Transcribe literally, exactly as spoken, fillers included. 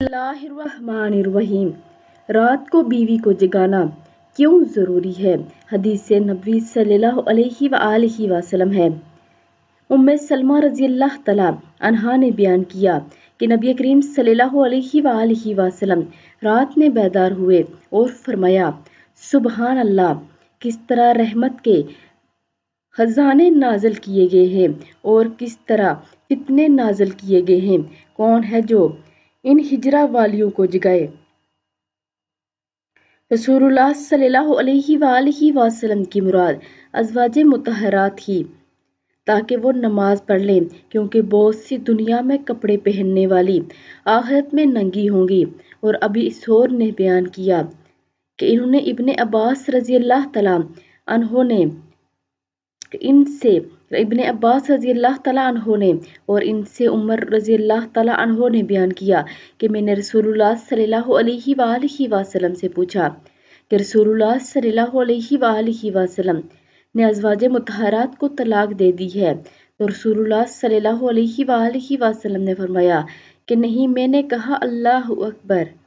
बिस्मिल्लाहिर्रहमानिर्रहीम। रात को बीवी को जगाना क्यों ज़रूरी है? हदीस नबी सल्लल्लाहु अलैहि वालैहि वसल्लम है। उम्मे सलमा रज़ियल्लाह तआला अन्हा ने बयान किया कि नबी करीम सल्लल्लाहु अलैहि वालैहि वसल्लम रात में बेदार हुए और फरमाया, सुबहान अल्लाह, किस तरह रहमत के खजाने नाजल किए गए हैं और किस तरह कितने नाजल किए गए हैं। कौन है जो इन हिजरा वालियों को जगाए। रसूलुल्लाह सल्लल्लाहु अलैहि वालैहि वसल्लम की मुराद अज़वाजे मुतहरात थी ताकि वो नमाज पढ़ लें, क्योंकि बहुत सी दुनिया में कपड़े पहनने वाली आखिरत में नंगी होंगी। और अभी इसोर ने बयान किया कि इन्होंने इब्ने अब्बास रज़ियल्लाह तआला अन्हों ने इनसे इब्ने अब्बास रज़ियल्लाह तआला अन्हों ने और इनसे उमर रज़ियल्लाह तआला अन्हों ने बयान किया कि मैंने रसूलुल्लाह सल्लल्लाहु अलैहि वालैहि वसल्लम से पूछा कि रसूलुल्लाह सल्लल्लाहु अलैहि वालैहि वसल्लम ने अज़वाजे मुतहरात को तलाक दे दी है, तो रसूलुल्लाह सल्लल्लाहु अलैहि वालैहि वसल्लम ने फरमाया कि नहीं, मैंने कहा अल्लाह हु अकबर।